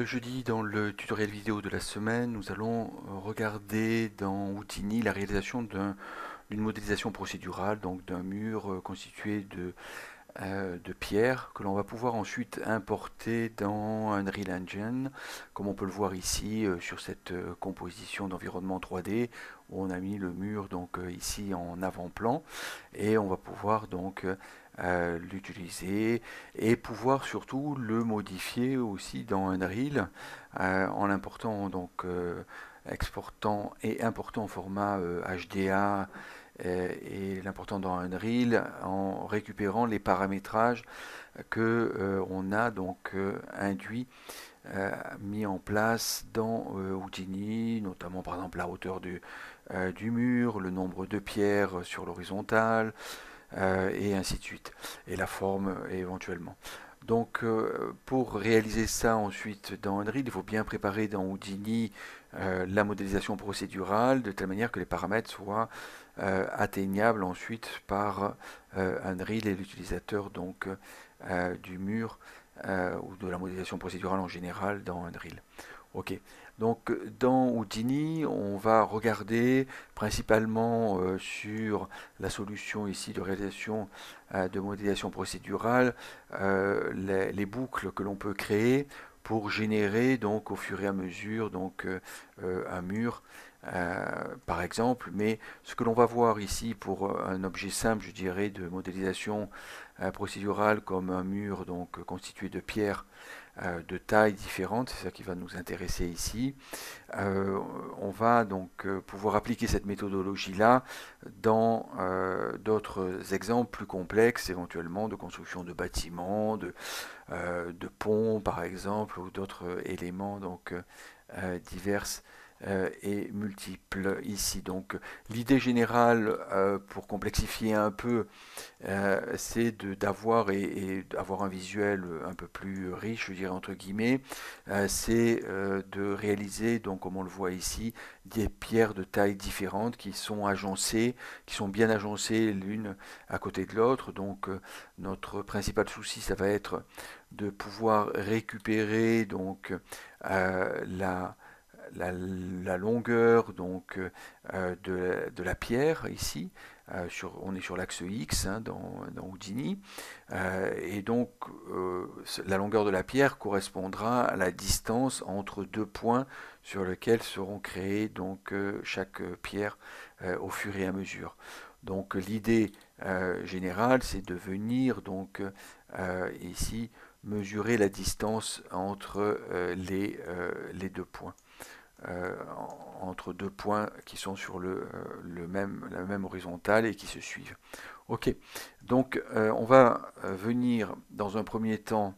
Ce jeudi, dans le tutoriel vidéo de la semaine, nous allons regarder dans Houdini la réalisation d'une modélisation procédurale, donc d'un mur constitué de pierres que l'on va pouvoir ensuite importer dans Unreal Engine, comme on peut le voir ici sur cette composition d'environnement 3D où on a mis le mur donc ici en avant-plan, et on va pouvoir donc l'utiliser et pouvoir surtout le modifier aussi dans Unreal en l'important donc exportant et important en format HDA et l'important dans Unreal en récupérant les paramétrages que on a donc induits, mis en place dans Houdini, notamment par exemple la hauteur du mur, le nombre de pierres sur l'horizontale et ainsi de suite, et la forme éventuellement. Donc pour réaliser ça ensuite dans Unreal, il faut bien préparer dans Houdini la modélisation procédurale de telle manière que les paramètres soient atteignables ensuite par Unreal et l'utilisateur donc du mur ou de la modélisation procédurale en général dans Unreal. Ok, donc dans Houdini, on va regarder principalement sur la solution ici de réalisation de modélisation procédurale les boucles que l'on peut créer pour générer donc au fur et à mesure donc un mur par exemple. Mais ce que l'on va voir ici pour un objet simple, je dirais, de modélisation procédurale comme un mur donc constitué de pierres de tailles différentes, c'est ça qui va nous intéresser ici. On va donc pouvoir appliquer cette méthodologie là dans d'autres exemples plus complexes, éventuellement de construction de bâtiments, de ponts par exemple, ou d'autres éléments donc divers et multiples ici. Donc l'idée générale pour complexifier un peu, c'est d'avoir un visuel un peu plus riche, je dirais entre guillemets, c'est de réaliser donc, comme on le voit ici, des pierres de tailles différentes qui sont agencées, qui sont bien agencées l'une à côté de l'autre. Donc notre principal souci, ça va être de pouvoir récupérer donc la longueur donc de la pierre ici, on est sur l'axe X hein, dans Houdini, et donc la longueur de la pierre correspondra à la distance entre deux points sur lesquels seront créées donc chaque pierre au fur et à mesure. Donc l'idée générale, c'est de venir donc ici mesurer la distance entre les deux points. Entre deux points qui sont sur la même horizontale et qui se suivent. Ok, donc on va venir dans un premier temps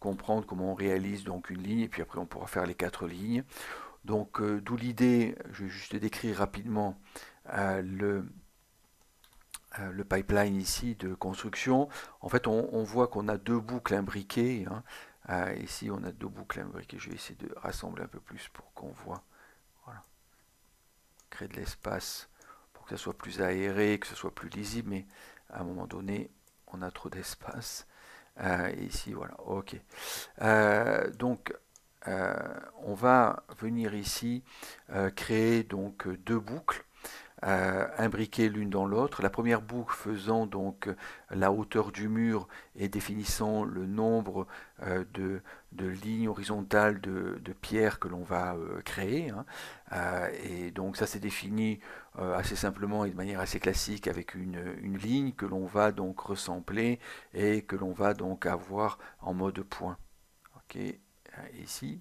comprendre comment on réalise donc une ligne, et puis après on pourra faire les quatre lignes. Donc d'où l'idée, je vais juste décrire rapidement le pipeline ici de construction. En fait, on voit qu'on a deux boucles imbriquées, hein. Ici on a deux boucles imbriquées, je vais essayer de rassembler un peu plus pour qu'on voit, voilà. Créer de l'espace pour que ça soit plus aéré, que ce soit plus lisible, mais à un moment donné on a trop d'espace, ici voilà, ok. Donc on va venir ici créer donc deux boucles imbriquées l'une dans l'autre, la première boucle faisant donc la hauteur du mur et définissant le nombre de lignes horizontales de pierres que l'on va créer, hein. Et donc ça c'est défini assez simplement et de manière assez classique avec une ligne que l'on va donc ressembler et que l'on va donc avoir en mode point. Ok, ici,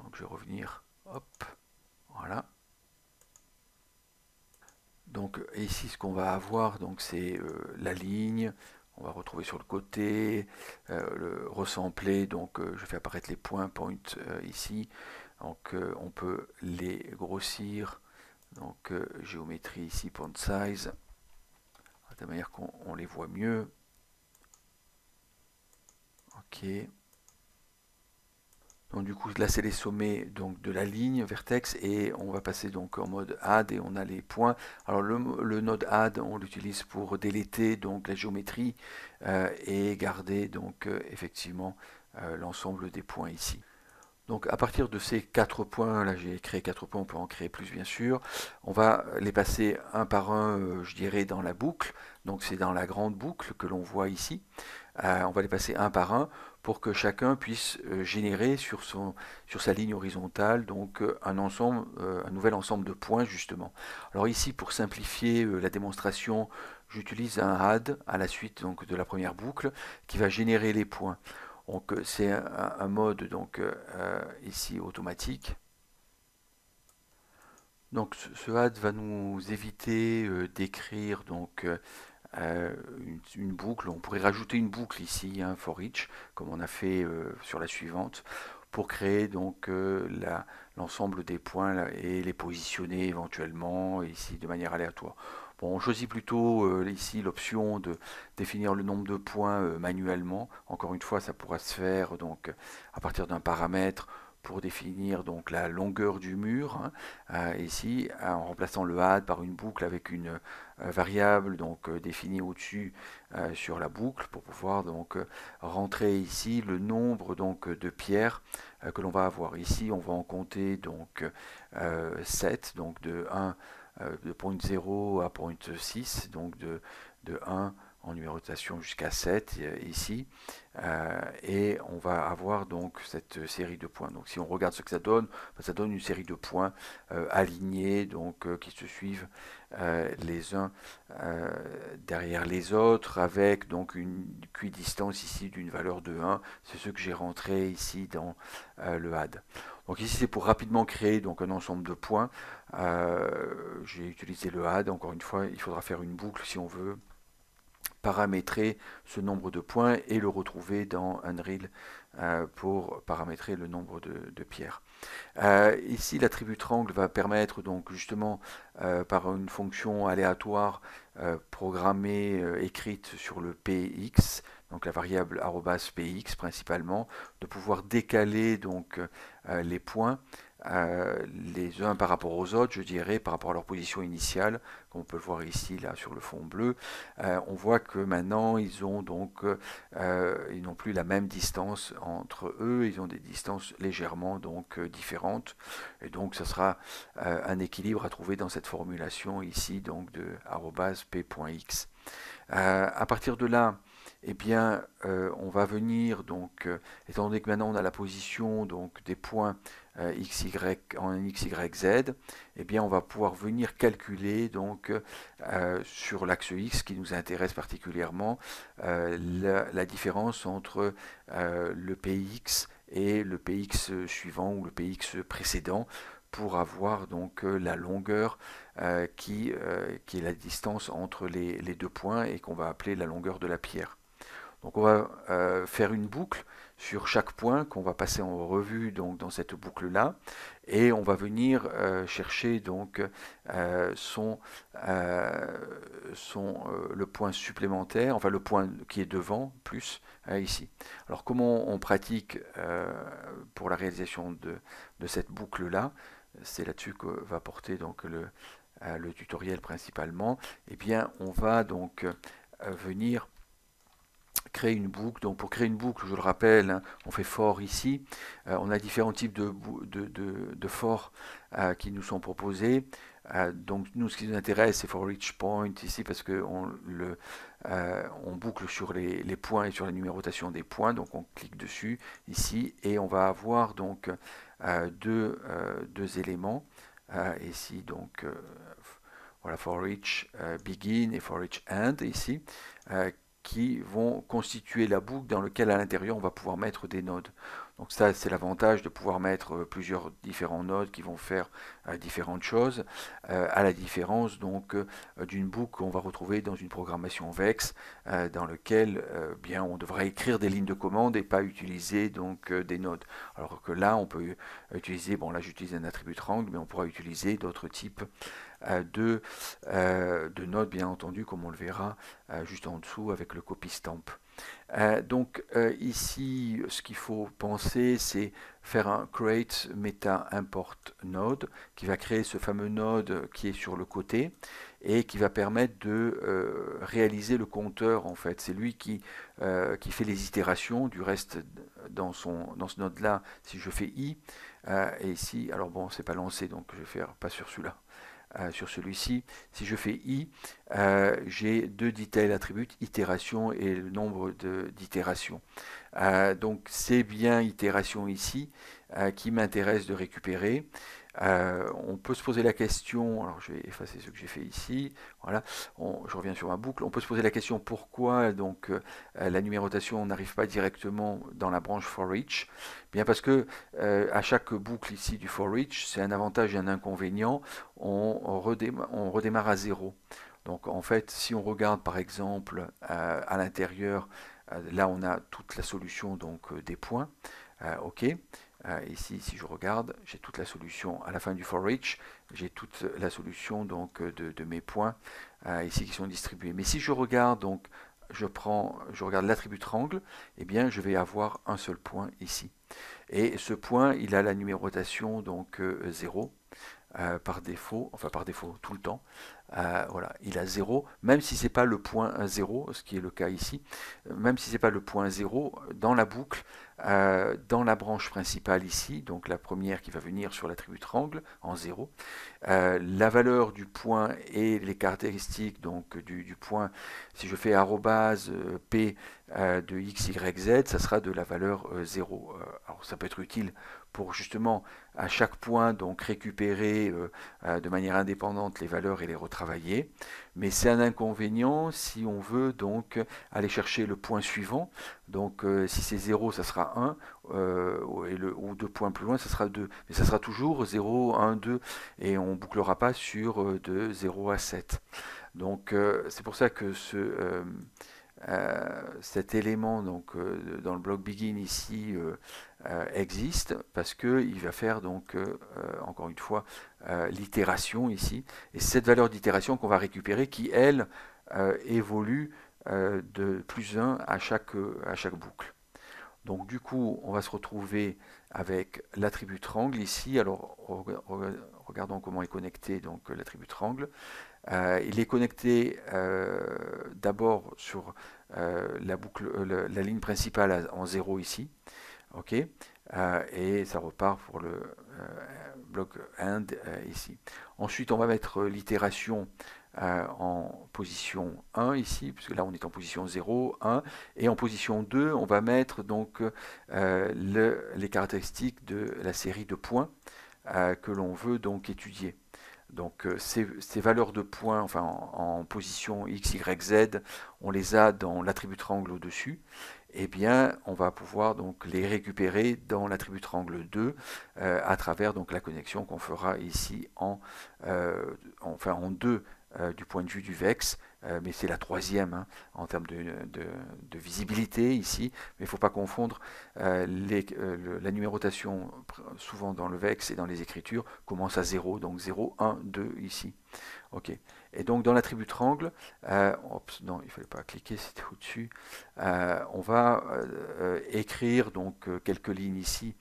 donc je vais revenir, hop, voilà. Donc ici ce qu'on va avoir, donc c'est la ligne, on va retrouver sur le côté, le ressembler, donc je fais apparaître les points, point ici, donc on peut les grossir, donc géométrie ici, point size, de telle manière qu'on les voit mieux. Ok. Donc du coup là c'est les sommets donc de la ligne vertex, et on va passer donc en mode add et on a les points. Alors le node add, on l'utilise pour déléter donc la géométrie et garder donc effectivement l'ensemble des points ici. Donc à partir de ces 4 points, là j'ai créé 4 points, on peut en créer plus bien sûr, on va les passer un par un, je dirais, dans la boucle, donc c'est dans la grande boucle que l'on voit ici, on va les passer un par un pour que chacun puisse générer sur sa ligne horizontale donc un nouvel ensemble de points justement. Alors ici, pour simplifier la démonstration, j'utilise un add à la suite donc de la première boucle qui va générer les points. Donc c'est un mode donc ici automatique. Donc ce add va nous éviter d'écrire donc une boucle. On pourrait rajouter une boucle ici, hein, for each, comme on a fait sur la suivante, pour créer donc l'ensemble des points là, et les positionner éventuellement ici de manière aléatoire. Bon, on choisit plutôt ici l'option de définir le nombre de points manuellement. Encore une fois, ça pourra se faire donc à partir d'un paramètre pour définir donc la longueur du mur, hein, ici en remplaçant le add par une boucle avec une variable donc définie au-dessus sur la boucle pour pouvoir donc rentrer ici le nombre donc de pierres que l'on va avoir. Ici, on va en compter donc 7, donc de 1 de 0.0 à 0.6, donc de 1 en numérotation jusqu'à 7 ici, et on va avoir donc cette série de points. Donc si on regarde ce que ça donne une série de points alignés donc qui se suivent les uns derrière les autres, avec donc une distance ici d'une valeur de 1. C'est ce que j'ai rentré ici dans le add. Donc ici, c'est pour rapidement créer donc un ensemble de points. J'ai utilisé le add. Encore une fois, il faudra faire une boucle si on veut paramétrer ce nombre de points et le retrouver dans Unreal pour paramétrer le nombre de pierres. Ici, l'attribut triangle va permettre donc justement par une fonction aléatoire programmée écrite sur le PX, donc la variable @px principalement, de pouvoir décaler donc les points les uns par rapport aux autres, je dirais, par rapport à leur position initiale, comme on peut le voir ici là sur le fond bleu. On voit que maintenant ils ont donc ils n'ont plus la même distance entre eux, ils ont des distances légèrement donc différentes, et donc ça sera un équilibre à trouver dans cette formulation ici donc de @p.x. À partir de là, eh bien, on va venir, donc, étant donné que maintenant on a la position donc, des points x, y, en x, y, z, eh bien, on va pouvoir venir calculer donc, sur l'axe x qui nous intéresse particulièrement la différence entre le px et le px suivant ou le px précédent, pour avoir donc la longueur qui est la distance entre les deux points et qu'on va appeler la longueur de la pierre. Donc on va faire une boucle sur chaque point qu'on va passer en revue donc dans cette boucle là, et on va venir chercher donc le point supplémentaire, enfin le point qui est devant plus ici. Alors comment on pratique pour la réalisation de cette boucle là, c'est là-dessus que va porter donc le tutoriel principalement. Et bien, on va donc venir créer une boucle. Donc pour créer une boucle, je le rappelle, hein, on fait for ici, on a différents types de for qui nous sont proposés. Donc nous, ce qui nous intéresse, c'est for each point ici, parce que on boucle sur les points et sur la numérotation des points. Donc on clique dessus ici et on va avoir donc deux éléments ici, donc voilà, for each begin et for each end ici, qui vont constituer la boucle dans laquelle à l'intérieur on va pouvoir mettre des nodes. Donc ça, c'est l'avantage de pouvoir mettre plusieurs différents nodes qui vont faire différentes choses, à la différence donc d'une boucle qu'on va retrouver dans une programmation VEX, dans lequel bien on devra écrire des lignes de commande et pas utiliser donc des nodes. Alors que là, on peut utiliser, bon là j'utilise un attribut triangle, mais on pourra utiliser d'autres types de nodes, bien entendu, comme on le verra juste en dessous avec le copy stamp. Ici, ce qu'il faut penser, c'est faire un create meta import node qui va créer ce fameux node qui est sur le côté et qui va permettre de réaliser le compteur en fait. C'est lui qui fait les itérations. Du reste, dans ce node là, si je fais i et ici, alors bon, c'est pas lancé, donc je vais faire pas sur celui-là. Sur celui-ci, si je fais i, j'ai deux detail attributs, itération et le nombre d'itérations. Donc c'est bien itération ici qui m'intéresse de récupérer. On peut se poser la question, alors je vais effacer ce que j'ai fait ici, voilà, je reviens sur ma boucle, on peut se poser la question pourquoi donc la numérotation n'arrive pas directement dans la branche for each. Bien parce que à chaque boucle ici du for each, c'est un avantage et un inconvénient, on redémarre à zéro. Donc en fait, si on regarde par exemple à l'intérieur, là on a toute la solution donc des points, ok. Ici, si je regarde, j'ai toute la solution à la fin du for each, j'ai toute la solution donc de mes points ici qui sont distribués. Mais si je regarde donc, je regarde l'attribut triangle, et eh bien je vais avoir un seul point ici. Et ce point, il a la numérotation donc 0 par défaut, enfin par défaut tout le temps. Voilà, il a 0, même si c'est pas le point 0, ce qui est le cas ici, même si c'est pas le point 0 dans la boucle, dans la branche principale ici, donc la première qui va venir sur l'attribut triangle en 0, la valeur du point et les caractéristiques donc du point, si je fais arrobase p de x, y, z, ça sera de la valeur 0. Alors ça peut être utile pour justement à chaque point donc récupérer de manière indépendante les valeurs et les retraits. Mais c'est un inconvénient si on veut donc aller chercher le point suivant. Donc si c'est 0, ça sera 1, ou 2 points plus loin, ça sera 2. Mais ça sera toujours 0, 1, 2, et on bouclera pas sur de 0 à 7. Donc c'est pour ça que cet élément donc dans le bloc begin ici existe, parce que il va faire donc encore une fois l'itération ici, et c'est cette valeur d'itération qu'on va récupérer qui elle évolue de plus 1 à chaque boucle. Donc du coup on va se retrouver avec l'attribut triangle ici. Alors regardons comment est connecté donc l'attribut triangle. Il est connecté d'abord sur la ligne principale en 0 ici, ok, et ça repart pour le bloc end ici. Ensuite on va mettre l'itération en position 1 ici, puisque là on est en position 0, 1, et en position 2 on va mettre donc les caractéristiques de la série de points que l'on veut donc étudier. Donc ces valeurs de points, enfin en position x, y, z, on les a dans l'attribut triangle au-dessus, et eh bien on va pouvoir donc les récupérer dans l'attribut triangle 2 à travers donc la connexion qu'on fera ici en 2 du point de vue du VEX, mais c'est la troisième hein, en termes de visibilité ici, mais il ne faut pas confondre la numérotation souvent dans le VEX et dans les écritures commence à 0, donc 0, 1, 2 ici. Ok. Et donc dans l'attribut triangle, non il ne fallait pas cliquer, c'était au-dessus, on va écrire donc quelques lignes ici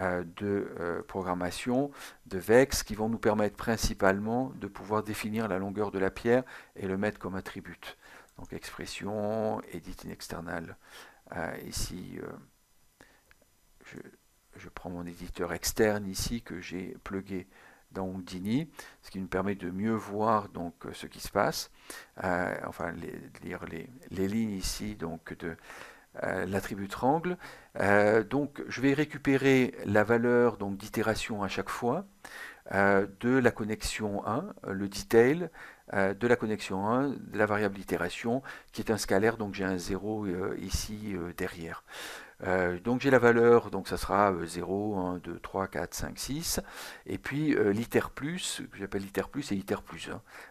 de programmation, de VEX, qui vont nous permettre principalement de pouvoir définir la longueur de la pierre et le mettre comme attribut. Donc expression, edit in external, ici je prends mon éditeur externe ici que j'ai plugué dans Houdini, ce qui nous permet de mieux voir donc ce qui se passe, enfin lire les lignes ici donc de l'attribut triangle. Donc je vais récupérer la valeur donc d'itération à chaque fois de la connexion 1, le detail de la connexion 1, de la variable itération qui est un scalaire, donc j'ai un 0 ici derrière. Donc j'ai la valeur, donc ça sera 0, 1, 2, 3, 4, 5, 6, et puis l'iter plus, que j'appelle l'iter plus et iter plus,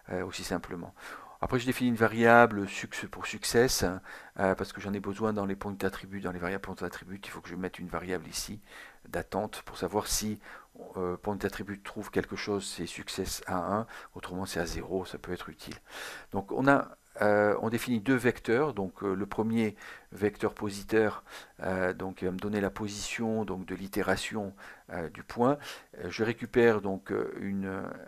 hein, aussi simplement. Après, je définis une variable pour success, parce que j'en ai besoin dans les points d'attribut, dans les variables points d'attribut. Il faut que je mette une variable ici d'attente pour savoir si point d'attribut trouve quelque chose, c'est success à 1, autrement c'est à 0, ça peut être utile. Donc on a on définit deux vecteurs, donc le premier vecteur positeur, donc il va me donner la position donc de l'itération du point. Je récupère donc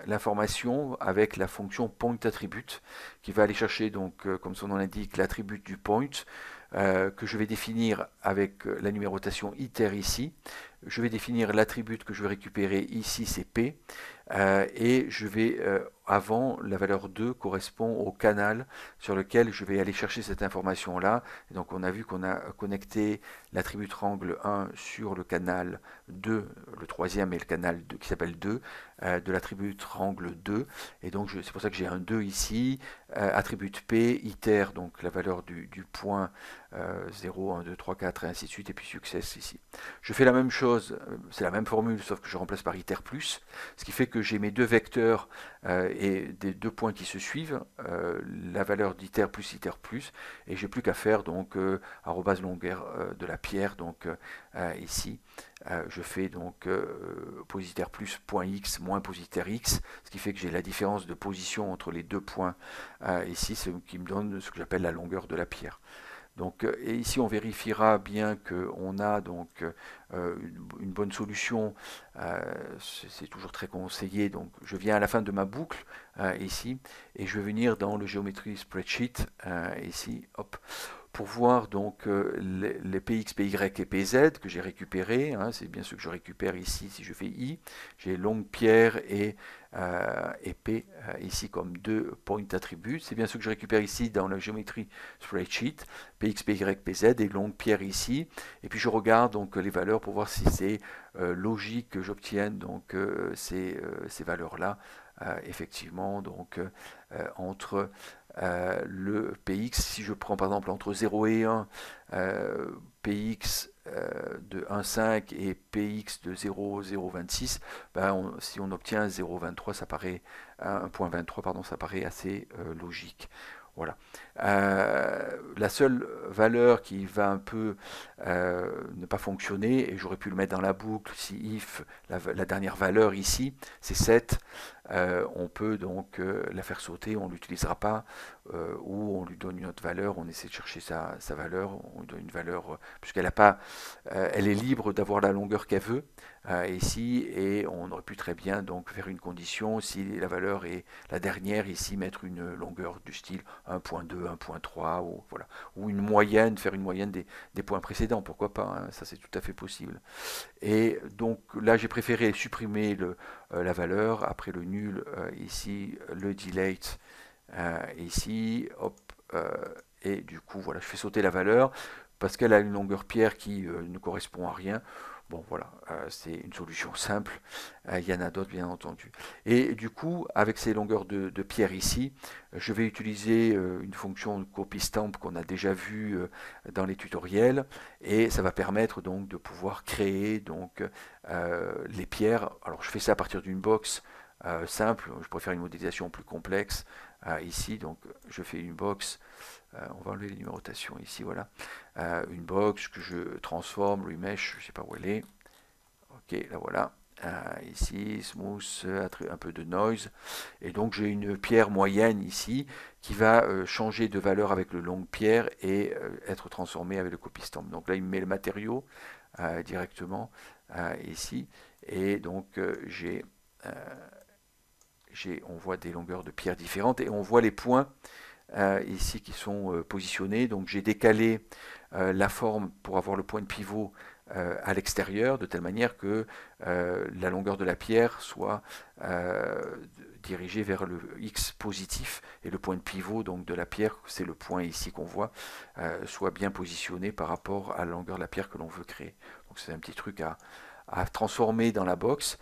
l'information avec la fonction pointAttribute qui va aller chercher donc comme son nom l'indique l'attribut du point que je vais définir avec la numérotation iter ici. Je vais définir l'attribut que je vais récupérer ici, c'est P, et je vais, avant, la valeur 2 correspond au canal sur lequel je vais aller chercher cette information-là. Donc on a vu qu'on a connecté l'attribut angle 1 sur le canal 2, le troisième est le canal 2, qui s'appelle 2, de l'attribut angle 2, et donc c'est pour ça que j'ai un 2 ici, attribut P, iter, donc la valeur du point 0, 1, 2, 3, 4, et ainsi de suite, et puis success ici. Je fais la même chose, c'est la même formule sauf que je remplace par iter plus, ce qui fait que j'ai mes deux vecteurs et des deux points qui se suivent, la valeur d'iter plus iter plus, et j'ai plus qu'à faire donc arrobase longueur de la pierre, donc ici je fais donc positer plus point x moins positer x, ce qui fait que j'ai la différence de position entre les deux points ici, ce qui me donne ce que j'appelle la longueur de la pierre. Donc, et ici on vérifiera bien qu'on a donc une bonne solution, c'est toujours très conseillé. Donc je viens à la fin de ma boucle ici et je vais venir dans le géométrie spreadsheet ici, hop, pour voir donc les PX, PY et PZ que j'ai récupérés, hein, c'est bien ce que je récupère ici si je fais I, j'ai longue pierre et P ici comme deux points attributs, c'est bien ce que je récupère ici dans la géométrie spreadsheet, PX, PY, PZ et longue pierre ici, et puis je regarde donc les valeurs pour voir si c'est logique que j'obtienne donc ces valeurs-là, effectivement, donc entre... le PX, si je prends par exemple entre 0 et 1, PX de 1,5 et PX de 0,026, ben si on obtient 0,23, ça paraît 1,23, pardon, ça paraît assez logique. Voilà. La seule valeur qui va un peu ne pas fonctionner, et j'aurais pu le mettre dans la boucle si if, la dernière valeur ici, c'est 7, on peut donc la faire sauter, on ne l'utilisera pas, ou on lui donne une autre valeur, on essaie de chercher sa valeur, on lui donne une valeur, puisqu'elle a pas, elle est libre d'avoir la longueur qu'elle veut, ici, et on aurait pu très bien donc faire une condition, si la valeur est la dernière, ici mettre une longueur du style 1.2, 1.3, ou voilà, ou une moyenne, faire une moyenne des points précédents, pourquoi pas, hein, ça c'est tout à fait possible. Et donc là j'ai préféré supprimer la valeur, après le nul ici, le delete ici, hop, et du coup voilà, je fais sauter la valeur, parce qu'elle a une longueur pierre qui ne correspond à rien. Bon voilà, c'est une solution simple, il y en a d'autres bien entendu. Et du coup, avec ces longueurs de pierre ici, je vais utiliser une fonction copy-stamp qu'on a déjà vue dans les tutoriels, et ça va permettre donc de pouvoir créer donc, les pierres. Alors je fais ça à partir d'une box simple, je préfère une modélisation plus complexe ici, donc je fais une box. On va enlever les numérotations ici, voilà, une box que je transforme, remesh, je sais pas où elle est, ok, là voilà, ici, smooth, un peu de noise, et donc j'ai une pierre moyenne ici, qui va changer de valeur avec le long pierre, et être transformée avec le copy stamp, donc là il me met le matériau, directement, ici, et donc on voit des longueurs de pierre différentes, et on voit les points, ici qui sont positionnés, donc j'ai décalé la forme pour avoir le point de pivot à l'extérieur, de telle manière que la longueur de la pierre soit dirigée vers le X positif, et le point de pivot donc de la pierre, c'est le point ici qu'on voit, soit bien positionné par rapport à la longueur de la pierre que l'on veut créer. Donc c'est un petit truc à transformer dans la box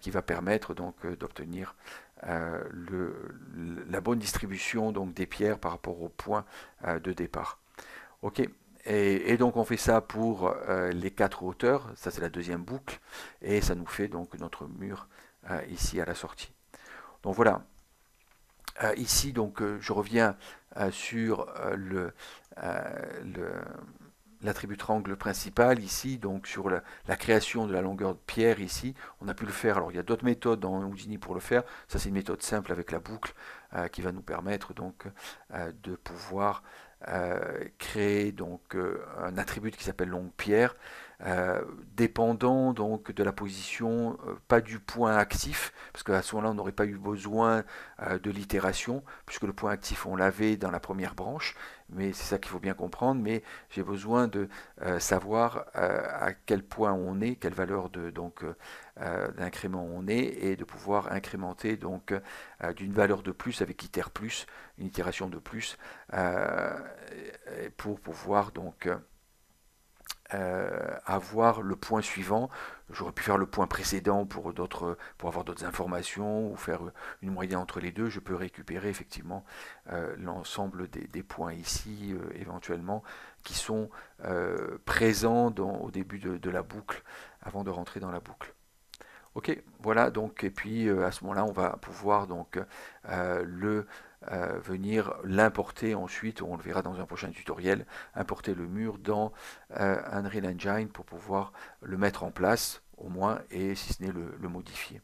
qui va permettre donc d'obtenir la bonne distribution donc des pierres par rapport au point de départ. Ok, et donc on fait ça pour les quatre hauteurs, ça c'est la deuxième boucle, et ça nous fait donc notre mur ici à la sortie. Donc voilà, ici donc je reviens sur l'attribut triangle principal ici, donc sur la création de la longueur de pierre ici, on a pu le faire. Alors il y a d'autres méthodes dans Houdini pour le faire. Ça c'est une méthode simple avec la boucle qui va nous permettre donc de pouvoir créer donc un attribut qui s'appelle longue pierre, dépendant donc de la position, pas du point actif, parce qu'à ce moment-là on n'aurait pas eu besoin de l'itération, puisque le point actif on l'avait dans la première branche, mais c'est ça qu'il faut bien comprendre, mais j'ai besoin de savoir à quel point on est, quelle valeur d'incrément on est, et de pouvoir incrémenter donc d'une valeur de plus avec itère plus, une itération de plus, pour pouvoir donc avoir le point suivant. J'aurais pu faire le point précédent pour avoir d'autres informations, ou faire une moyenne entre les deux. Je peux récupérer effectivement l'ensemble des points ici, éventuellement, qui sont présents au début de la boucle, avant de rentrer dans la boucle. Ok, voilà, donc, et puis à ce moment-là, on va pouvoir donc venir l'importer ensuite, on le verra dans un prochain tutoriel, importer le mur dans Unreal Engine pour pouvoir le mettre en place au moins, et si ce n'est le modifier.